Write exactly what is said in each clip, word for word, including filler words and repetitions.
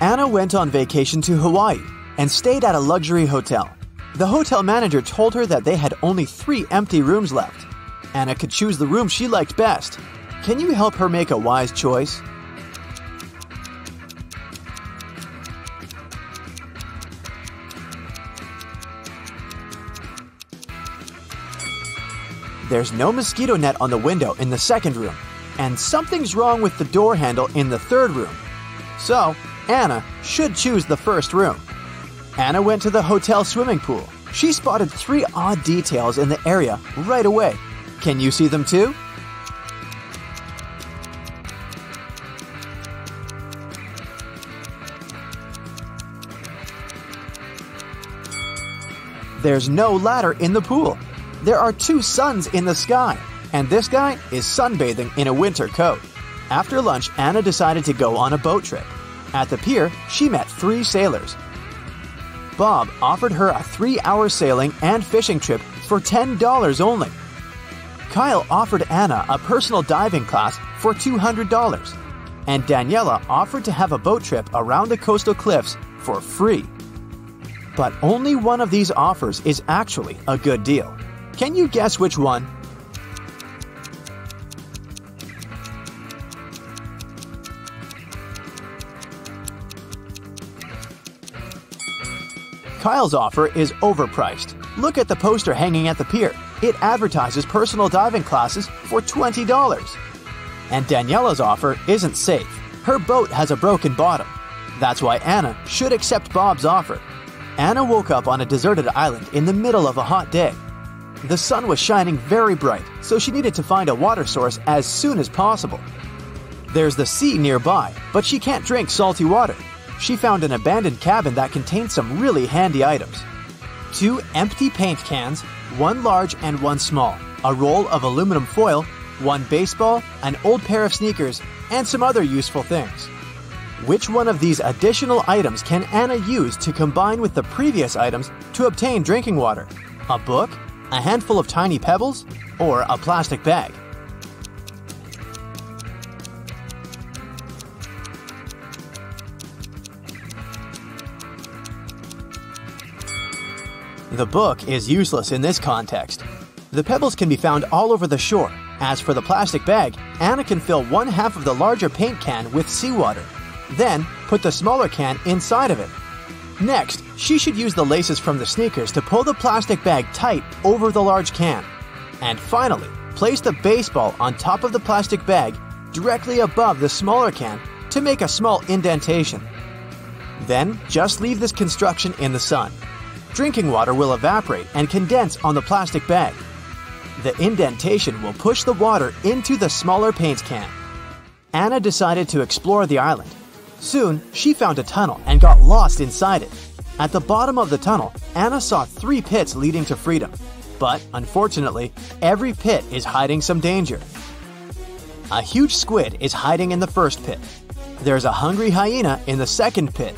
Anna went on vacation to Hawaii and stayed at a luxury hotel. The hotel manager told her that they had only three empty rooms left. Anna could choose the room she liked best. Can you help her make a wise choice? There's no mosquito net on the window in the second room, and something's wrong with the door handle in the third room. So, Anna should choose the first room. Anna went to the hotel swimming pool. She spotted three odd details in the area right away. Can you see them too? There's no ladder in the pool. There are two suns in the sky, and this guy is sunbathing in a winter coat. After lunch, Anna decided to go on a boat trip. At the pier, she met three sailors. Bob offered her a three-hour sailing and fishing trip for ten dollars only. Kyle offered Anna a personal diving class for two hundred dollars, and Daniela offered to have a boat trip around the coastal cliffs for free. But only one of these offers is actually a good deal. Can you guess which one? Kyle's offer is overpriced. Look at the poster hanging at the pier. It advertises personal diving classes for twenty dollars. And Daniela's offer isn't safe. Her boat has a broken bottom. That's why Anna should accept Bob's offer. Anna woke up on a deserted island in the middle of a hot day. The sun was shining very bright, so she needed to find a water source as soon as possible. There's the sea nearby, but she can't drink salty water. She found an abandoned cabin that contained some really handy items. Two empty paint cans, one large and one small, a roll of aluminum foil, one baseball, an old pair of sneakers, and some other useful things. Which one of these additional items can Anna use to combine with the previous items to obtain drinking water? A book? A handful of tiny pebbles, or a plastic bag? The book is useless in this context. The pebbles can be found all over the shore. As for the plastic bag, Anna can fill one half of the larger paint can with seawater, then put the smaller can inside of it. Next, she should use the laces from the sneakers to pull the plastic bag tight over the large can. And finally, place the baseball on top of the plastic bag directly above the smaller can to make a small indentation. Then, just leave this construction in the sun. Drinking water will evaporate and condense on the plastic bag. The indentation will push the water into the smaller paint can. Anna decided to explore the island. Soon, she found a tunnel and got lost inside it. At the bottom of the tunnel, Anna saw three pits leading to freedom. But, unfortunately, every pit is hiding some danger. A huge squid is hiding in the first pit. There's a hungry hyena in the second pit.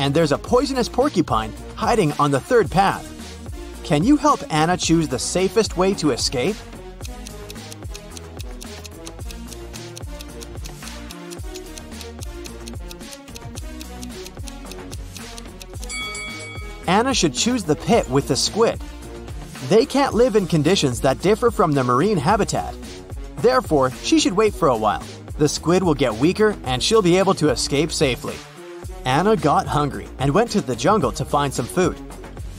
And there's a poisonous porcupine hiding on the third path. Can you help Anna choose the safest way to escape? Anna should choose the pit with the squid. They can't live in conditions that differ from their marine habitat. Therefore, she should wait for a while. The squid will get weaker and she'll be able to escape safely. Anna got hungry and went to the jungle to find some food.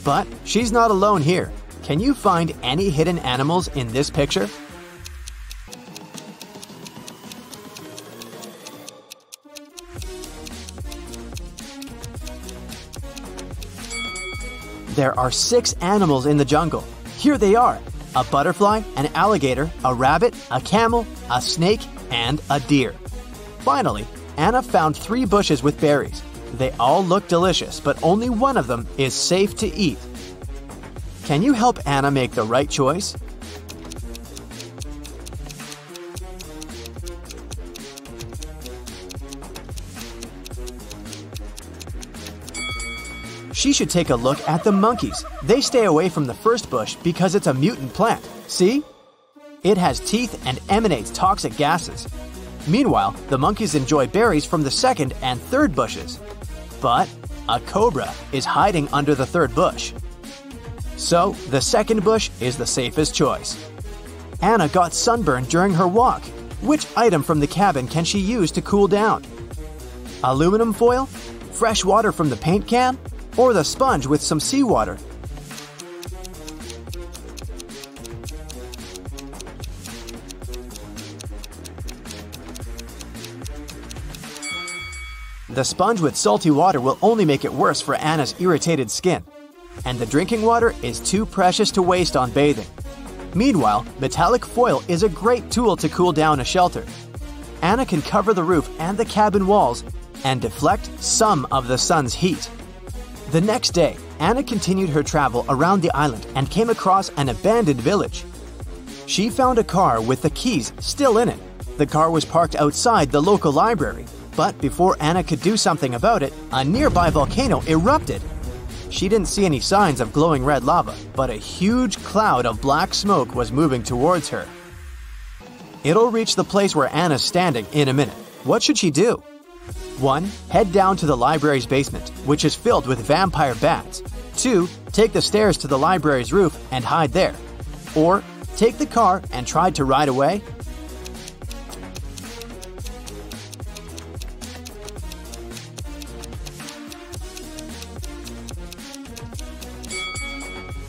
But she's not alone here. Can you find any hidden animals in this picture? There are six animals in the jungle. Here they are: a butterfly, an alligator, a rabbit, a camel, a snake, and a deer. Finally, Anna found three bushes with berries. They all look delicious, but only one of them is safe to eat. Can you help Anna make the right choice? She should take a look at the monkeys. They stay away from the first bush because it's a mutant plant. See? It has teeth and emanates toxic gases. Meanwhile, the monkeys enjoy berries from the second and third bushes. But a cobra is hiding under the third bush. So the second bush is the safest choice. Anna got sunburned during her walk. Which item from the cabin can she use to cool down? Aluminum foil, fresh water from the paint can, or the sponge with some seawater? The sponge with salty water will only make it worse for Anna's irritated skin. And the drinking water is too precious to waste on bathing. Meanwhile, metallic foil is a great tool to cool down a shelter. Anna can cover the roof and the cabin walls and deflect some of the sun's heat. The next day, Anna continued her travel around the island and came across an abandoned village. She found a car with the keys still in it. The car was parked outside the local library, but before Anna could do something about it, a nearby volcano erupted. She didn't see any signs of glowing red lava, but a huge cloud of black smoke was moving towards her. It'll reach the place where Anna's standing in a minute. What should she do? one. Head down to the library's basement, which is filled with vampire bats. two. Take the stairs to the library's roof and hide there. Or, take the car and try to ride away.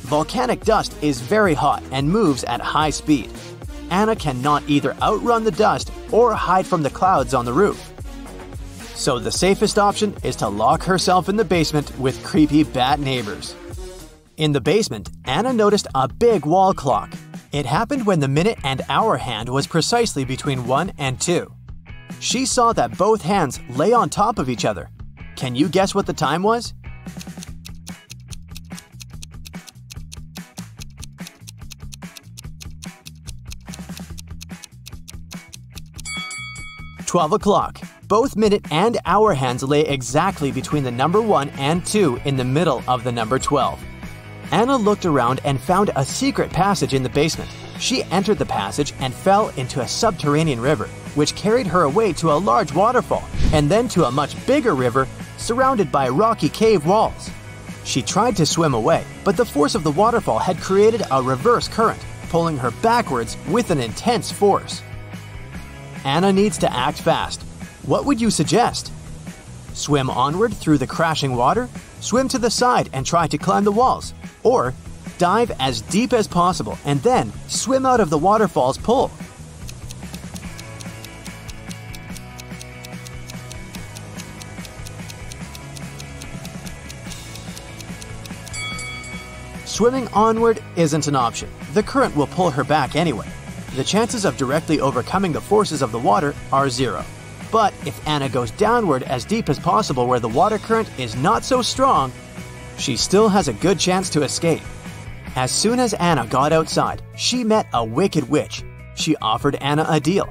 Volcanic dust is very hot and moves at high speed. Anna cannot either outrun the dust or hide from the clouds on the roof. So the safest option is to lock herself in the basement with creepy bat neighbors. In the basement, Anna noticed a big wall clock. It happened when the minute and hour hand was precisely between one and two. She saw that both hands lay on top of each other. Can you guess what the time was? twelve o'clock. Both minute and hour hands lay exactly between the number one and two in the middle of the number twelve. Anna looked around and found a secret passage in the basement. She entered the passage and fell into a subterranean river, which carried her away to a large waterfall and then to a much bigger river surrounded by rocky cave walls. She tried to swim away, but the force of the waterfall had created a reverse current, pulling her backwards with an intense force. Anna needs to act fast. What would you suggest? Swim onward through the crashing water, swim to the side and try to climb the walls, or dive as deep as possible and then swim out of the waterfall's pull. Swimming onward isn't an option. The current will pull her back anyway. The chances of directly overcoming the forces of the water are zero. But if Anna goes downward as deep as possible where the water current is not so strong, she still has a good chance to escape. As soon as Anna got outside, she met a wicked witch. She offered Anna a deal.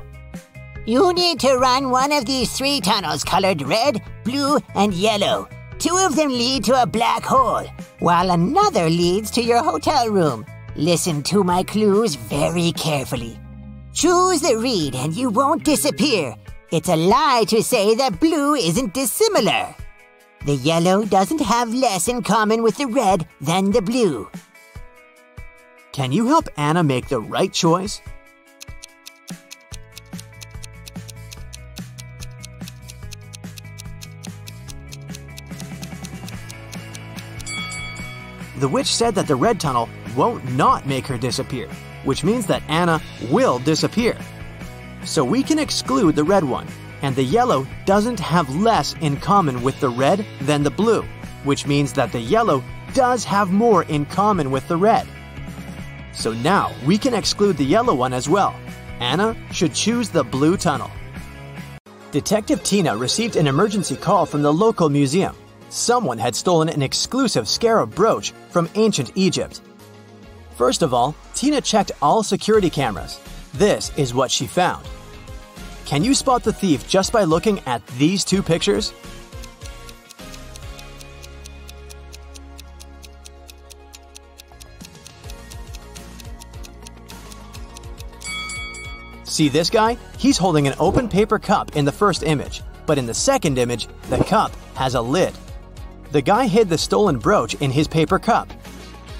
You need to run one of these three tunnels colored red, blue, and yellow. Two of them lead to a black hole, while another leads to your hotel room. Listen to my clues very carefully. Choose the reed and you won't disappear. It's a lie to say that blue isn't dissimilar. The yellow doesn't have less in common with the red than the blue. Can you help Anna make the right choice? The witch said that the red tunnel won't not make her disappear, which means that Anna will disappear. So we can exclude the red one, and the yellow doesn't have less in common with the red than the blue, which means that the yellow does have more in common with the red. So now we can exclude the yellow one as well. Anna should choose the blue tunnel. Detective Tina received an emergency call from the local museum. Someone had stolen an exclusive scarab brooch from ancient Egypt. First of all, Tina checked all security cameras. This is what she found. Can you spot the thief just by looking at these two pictures? See this guy? He's holding an open paper cup in the first image, but in the second image, the cup has a lid, The guy hid the stolen brooch in his paper cup.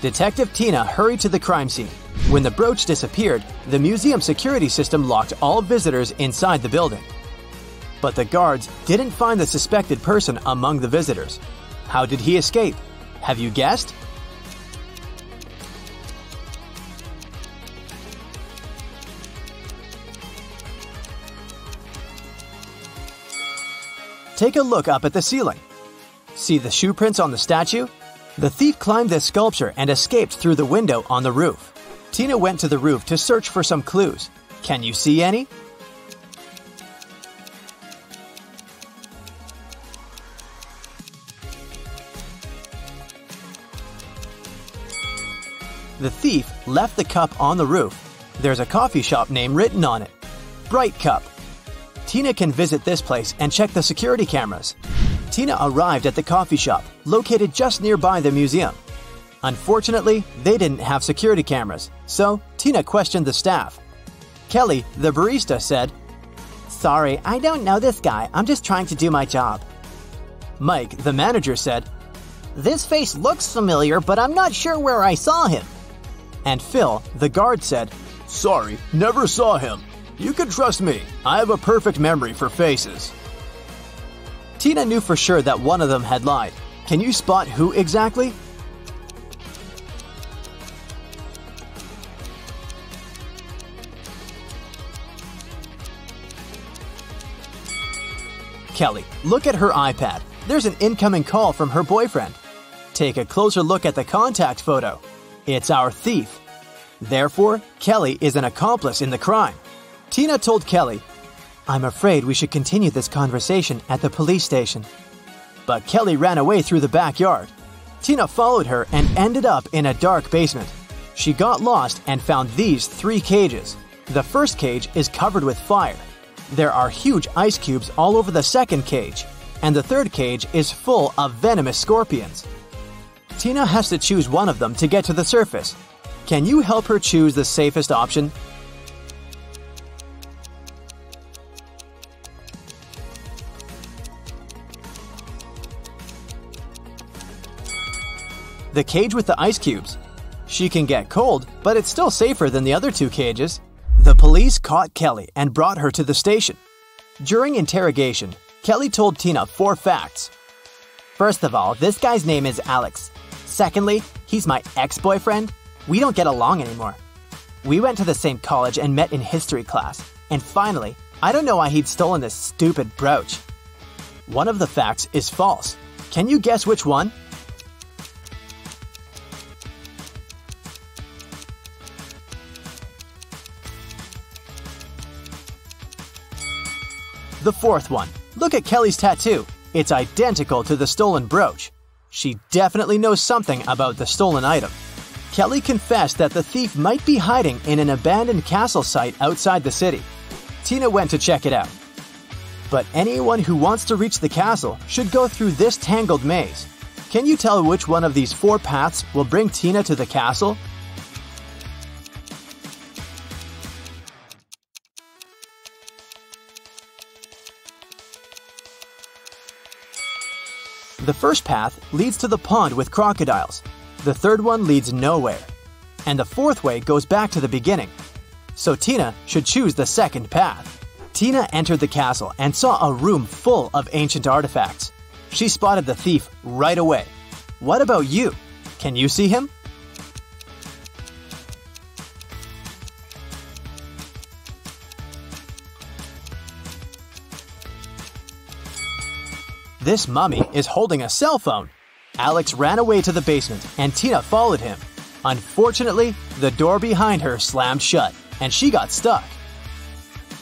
Detective Tina hurried to the crime scene. When the brooch disappeared, the museum security system locked all visitors inside the building. But the guards didn't find the suspected person among the visitors. How did he escape? Have you guessed? Take a look up at the ceiling. See the shoe prints on the statue? The thief climbed this sculpture and escaped through the window on the roof. Tina went to the roof to search for some clues. Can you see any? The thief left the cup on the roof. There's a coffee shop name written on it. Bright Cup. Tina can visit this place and check the security cameras. Tina arrived at the coffee shop, located just nearby the museum. Unfortunately, they didn't have security cameras, so Tina questioned the staff. Kelly, the barista, said, "Sorry, I don't know this guy. I'm just trying to do my job." Mike, the manager, said, "This face looks familiar, but I'm not sure where I saw him." And Phil, the guard, said, "Sorry, never saw him. You can trust me. I have a perfect memory for faces." Tina knew for sure that one of them had lied. Can you spot who exactly? Kelly, look at her iPad. There's an incoming call from her boyfriend. Take a closer look at the contact photo. It's our thief. Therefore, Kelly is an accomplice in the crime. Tina told Kelly, "I'm afraid we should continue this conversation at the police station." But Kelly ran away through the backyard. Tina followed her and ended up in a dark basement. She got lost and found these three cages. The first cage is covered with fire. There are huge ice cubes all over the second cage, and the third cage is full of venomous scorpions. Tina has to choose one of them to get to the surface. Can you help her choose the safest option? The cage with the ice cubes. She can get cold, but it's still safer than the other two cages. The police caught Kelly and brought her to the station. During interrogation, Kelly told Tina four facts. First of all, this guy's name is Alex. Secondly, he's my ex-boyfriend. We don't get along anymore. We went to the same college and met in history class. And finally, I don't know why he'd stolen this stupid brooch. One of the facts is false. Can you guess which one? The fourth one. Look at Kelly's tattoo. It's identical to the stolen brooch. She definitely knows something about the stolen item. Kelly confessed that the thief might be hiding in an abandoned castle site outside the city. Tina went to check it out. But anyone who wants to reach the castle should go through this tangled maze. Can you tell which one of these four paths will bring Tina to the castle? The first path leads to the pond with crocodiles. The third one leads nowhere. And the fourth way goes back to the beginning. So Tina should choose the second path. Tina entered the castle and saw a room full of ancient artifacts. She spotted the thief right away. What about you? Can you see him? This mummy is holding a cell phone. Alex ran away to the basement and Tina followed him. Unfortunately, the door behind her slammed shut and she got stuck.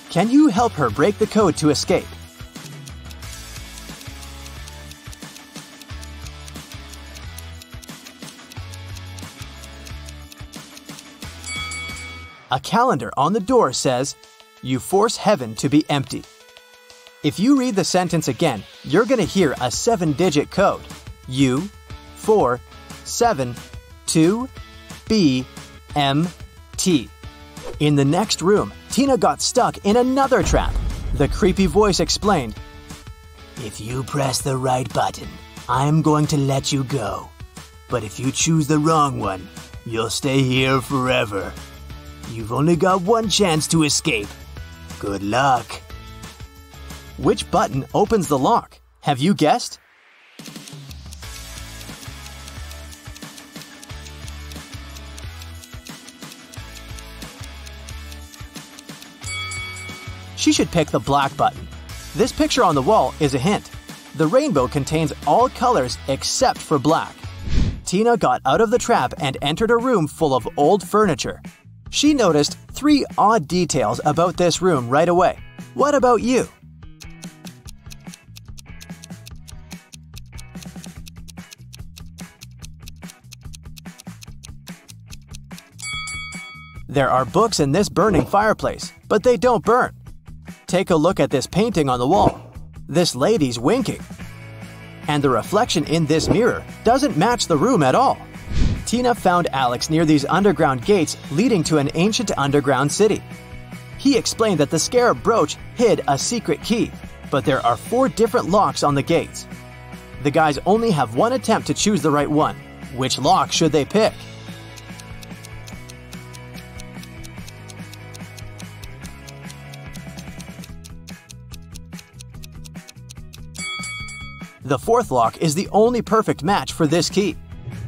Can you help her break the code to escape? A calendar on the door says, "You force heaven to be empty." If you read the sentence again, you're going to hear a seven-digit code. U, four, seven, two, B, M, T. In the next room, Tina got stuck in another trap. The creepy voice explained, "If you press the right button, I'm going to let you go. But if you choose the wrong one, you'll stay here forever. You've only got one chance to escape. Good luck. Which button opens the lock? Have you guessed? She should pick the black button. This picture on the wall is a hint. The rainbow contains all colors except for black. Tina got out of the trap and entered a room full of old furniture. She noticed three odd details about this room right away. What about you? There are books in this burning fireplace, but they don't burn. Take a look at this painting on the wall. This lady's winking. And the reflection in this mirror doesn't match the room at all. Tina found Alex near these underground gates leading to an ancient underground city. He explained that the scarab brooch hid a secret key, but there are four different locks on the gates. The guys only have one attempt to choose the right one. Which lock should they pick? The fourth lock is the only perfect match for this key.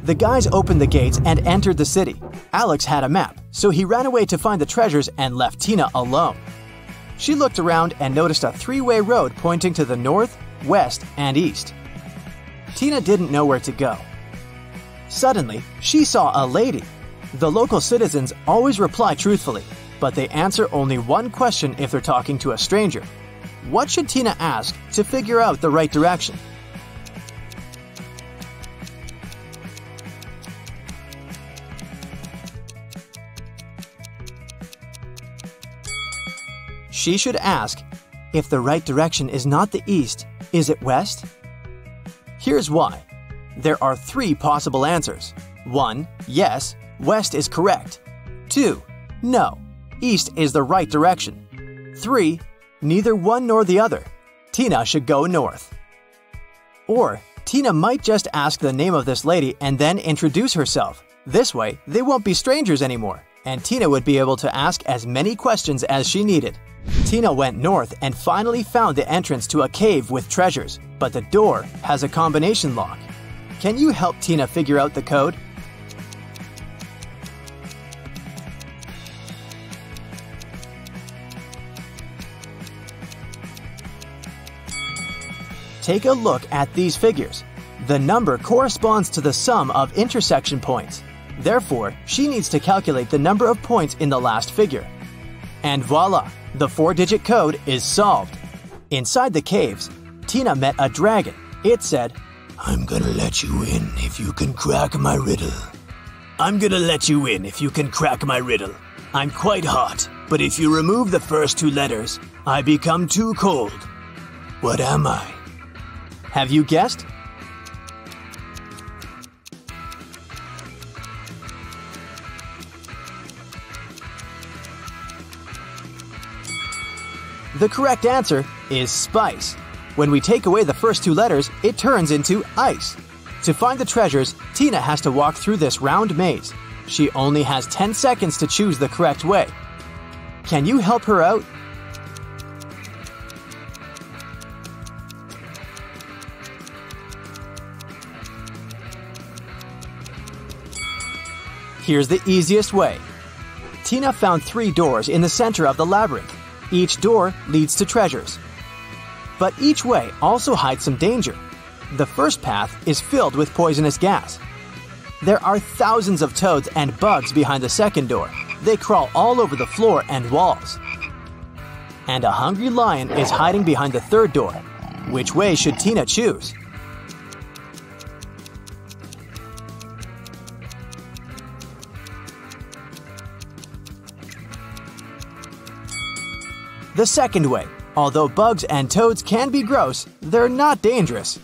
The guys opened the gates and entered the city. Alex had a map, so he ran away to find the treasures and left Tina alone. She looked around and noticed a three-way road pointing to the north, west, and east. Tina didn't know where to go. Suddenly, she saw a lady. The local citizens always reply truthfully, but they answer only one question if they're talking to a stranger. What should Tina ask to figure out the right direction? She should ask, if the right direction is not the east, is it west? Here's why. There are three possible answers. One, yes, west is correct. Two, no, east is the right direction. Three, neither one nor the other. Tina should go north. Or Tina might just ask the name of this lady and then introduce herself. This way, they won't be strangers anymore, and Tina would be able to ask as many questions as she needed. Tina went north and finally found the entrance to a cave with treasures, but the door has a combination lock. Can you help Tina figure out the code? Take a look at these figures. The number corresponds to the sum of intersection points. Therefore, she needs to calculate the number of points in the last figure. And voila, the four-digit code is solved. Inside the caves, Tina met a dragon. It said, "I'm gonna let you in if you can crack my riddle. I'm gonna let you in if you can crack my riddle. I'm quite hot, but if you remove the first two letters, I become too cold. What am I?" Have you guessed? The correct answer is spice. When we take away the first two letters, it turns into ice. To find the treasures, Tina has to walk through this round maze. She only has ten seconds to choose the correct way. Can you help her out? Here's the easiest way. Tina found three doors in the center of the labyrinth. Each door leads to treasures. But each way also hides some danger. The first path is filled with poisonous gas. There are thousands of toads and bugs behind the second door. They crawl all over the floor and walls. And a hungry lion is hiding behind the third door. Which way should Tina choose? The second way. Although bugs and toads can be gross, they're not dangerous.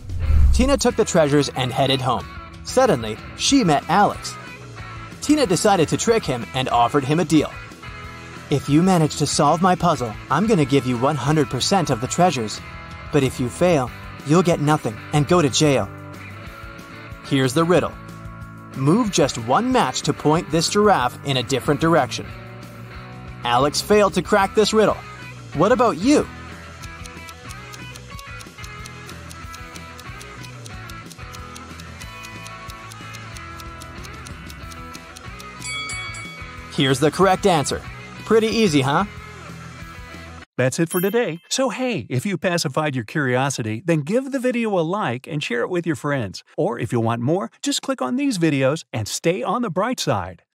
Tina took the treasures and headed home. Suddenly, she met Alex. Tina decided to trick him and offered him a deal. "If you manage to solve my puzzle, I'm going to give you one hundred percent of the treasures. But if you fail, you'll get nothing and go to jail. Here's the riddle. Move just one match to point this giraffe in a different direction. Alex failed to crack this riddle. What about you? Here's the correct answer. Pretty easy, huh? That's it for today. So hey, if you pacified your curiosity, then give the video a like and share it with your friends. Or if you want more, just click on these videos and stay on the bright side.